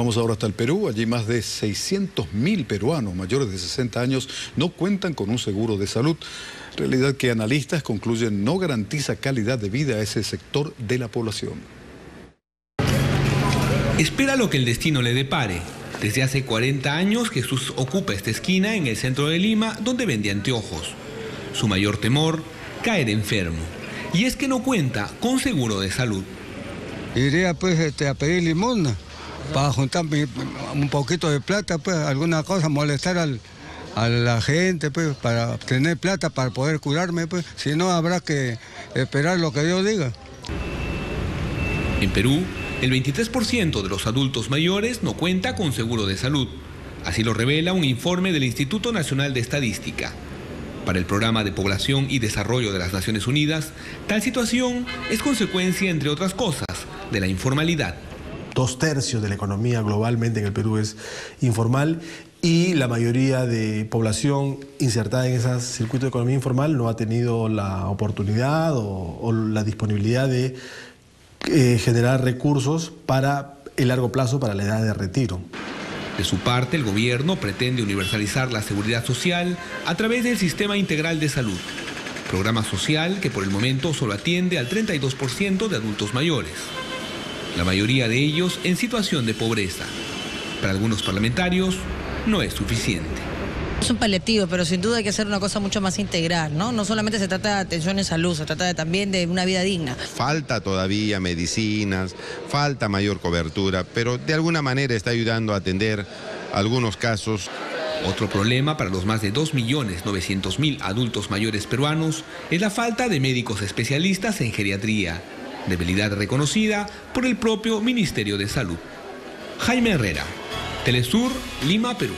Vamos ahora hasta el Perú. Allí más de 600.000 peruanos mayores de 60 años no cuentan con un seguro de salud. Realidad que analistas concluyen no garantiza calidad de vida a ese sector de la población. Espera lo que el destino le depare. Desde hace 40 años Jesús ocupa esta esquina en el centro de Lima donde vende anteojos. Su mayor temor, caer enfermo. Y es que no cuenta con seguro de salud. Iría pues a pedir limosna para juntar un poquito de plata, pues alguna cosa, molestar a la gente, pues, para obtener plata, para poder curarme, pues, si no habrá que esperar lo que Dios diga. En Perú, el 23% de los adultos mayores no cuenta con seguro de salud. Así lo revela un informe del Instituto Nacional de Estadística. Para el Programa de Población y Desarrollo de las Naciones Unidas, tal situación es consecuencia, entre otras cosas, de la informalidad. 2/3 de la economía globalmente en el Perú es informal y la mayoría de población insertada en ese circuito de economía informal no ha tenido la oportunidad o la disponibilidad de generar recursos para el largo plazo, para la edad de retiro. De su parte, el gobierno pretende universalizar la seguridad social a través del Sistema Integral de Salud, programa social que por el momento solo atiende al 32% de adultos mayores. La mayoría de ellos en situación de pobreza. Para algunos parlamentarios no es suficiente. Es un paliativo, pero sin duda hay que hacer una cosa mucho más integral, ¿no? No solamente se trata de atención en salud, se trata también de una vida digna. Falta todavía medicinas, falta mayor cobertura, pero de alguna manera está ayudando a atender algunos casos. Otro problema para los más de 2.900.000 adultos mayores peruanos es la falta de médicos especialistas en geriatría. Debilidad reconocida por el propio Ministerio de Salud. Jaime Herrera, Telesur, Lima, Perú.